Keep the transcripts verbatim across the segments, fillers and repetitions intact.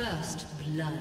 First blood.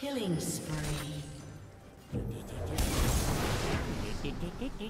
Killing spree. You're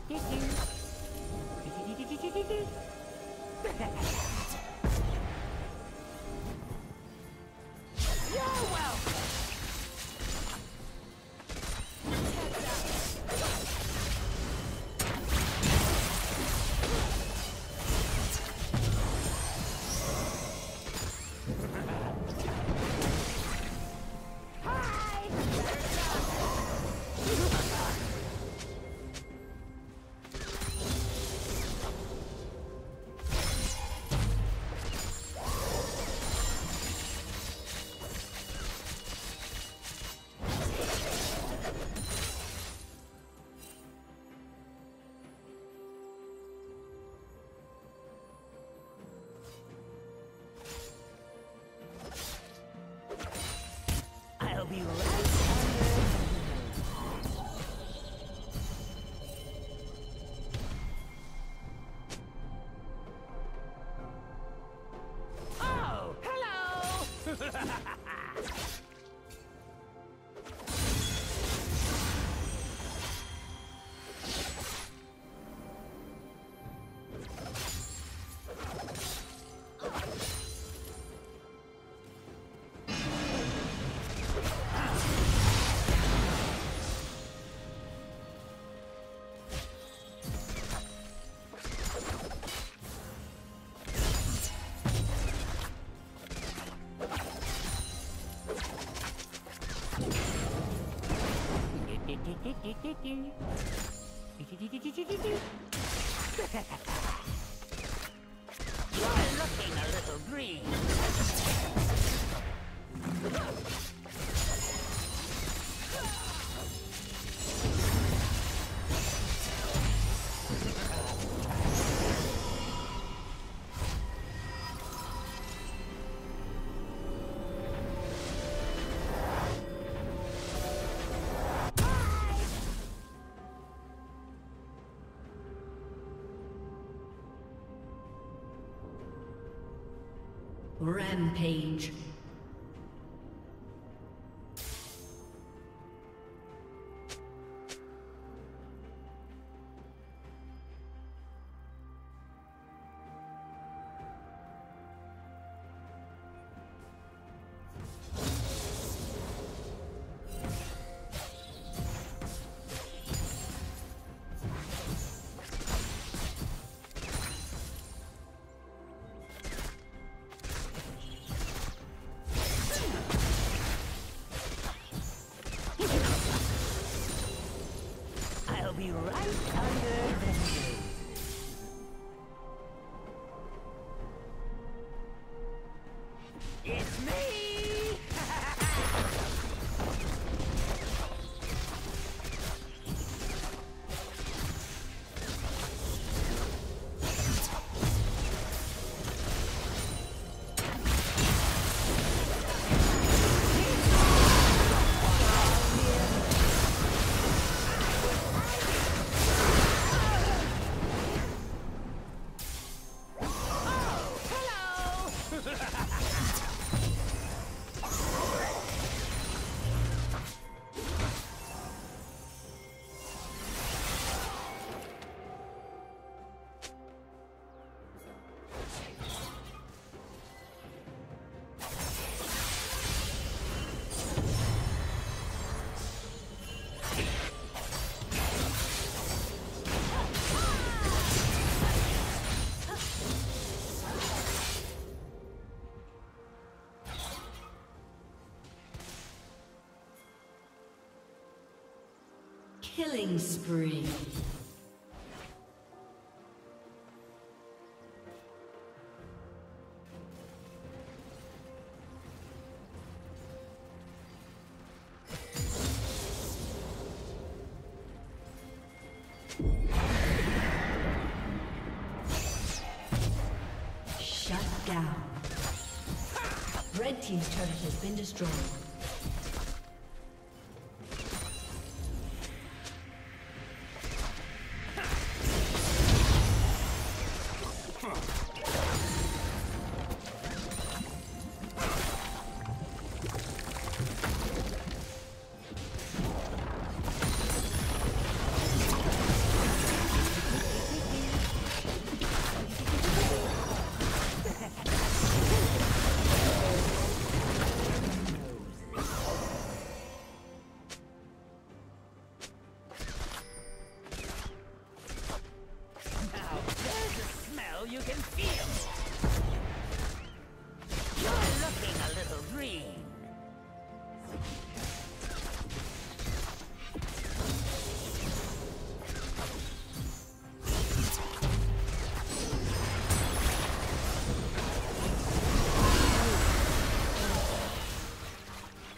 looking a little green. Rampage. Killing spree. Shut down. Red team's turret has been destroyed.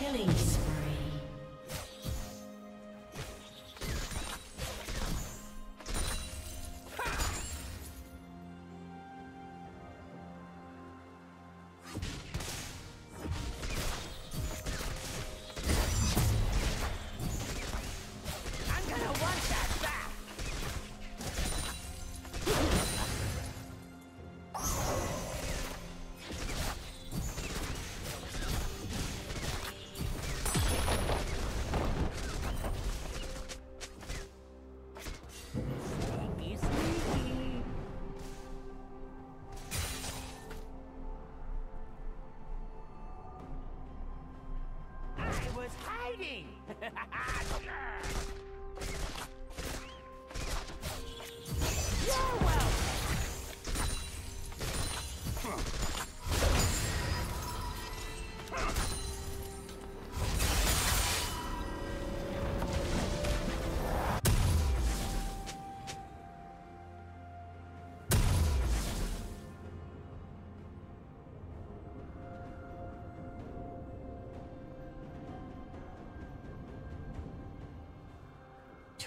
Killing spree. I'm gonna want that back. You're welcome.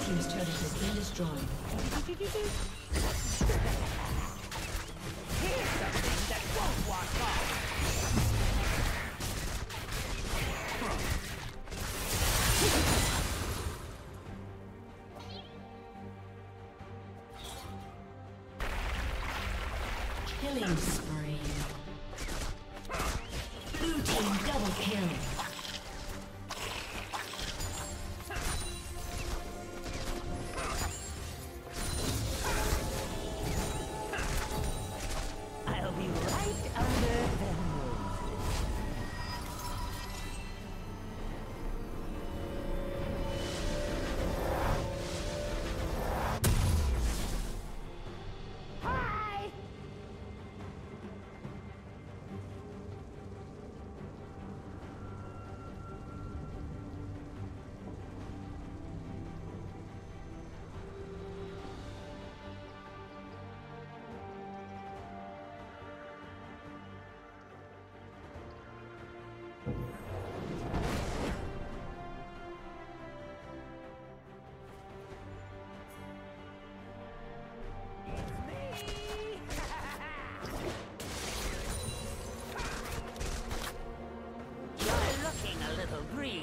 Team's turret has been destroyed. Here's something that won't walk off. Killing spree. Blue team double kill. free.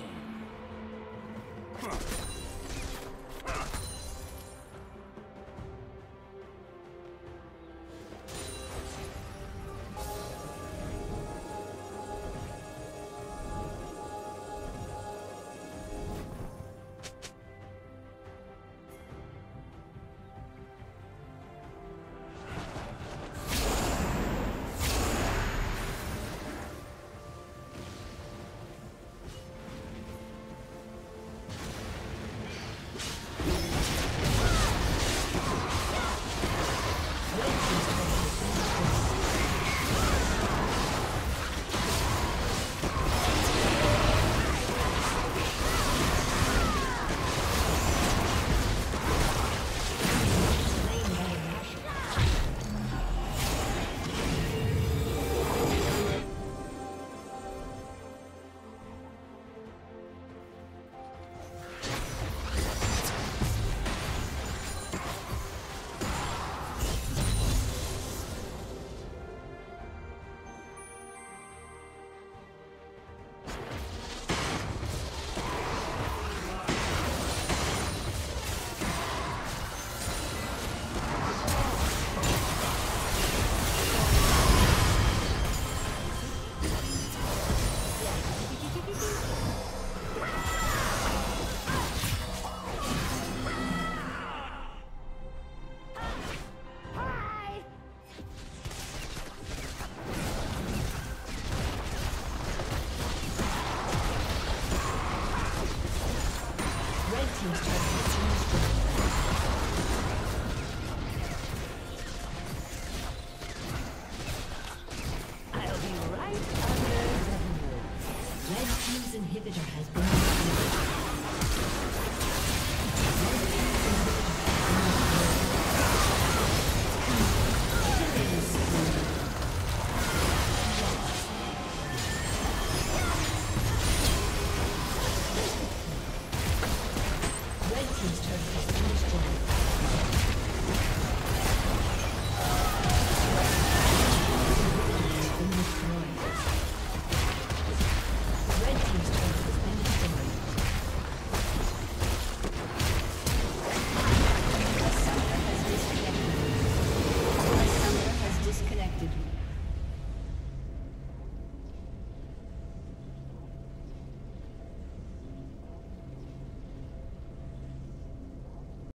Red team's inhibitor has been destroyed.